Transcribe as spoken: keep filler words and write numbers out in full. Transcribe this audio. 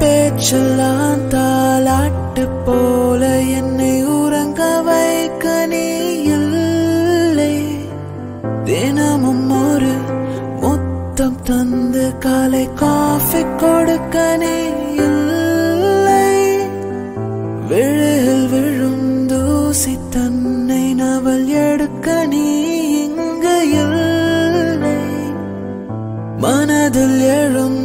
பேச்செல்லாம் தாலாட்டு போல என்னை உறங்க வைக்க நீ இல்லை. தினமும் ஒரு முத்தம் தந்து காலை காஃபி கொடுக்க நீ இல்லை. விழில் விழும் தூசி தன்னை நவல் எடுக்க நீ இங்கு இல்லை. மனதில் எழும்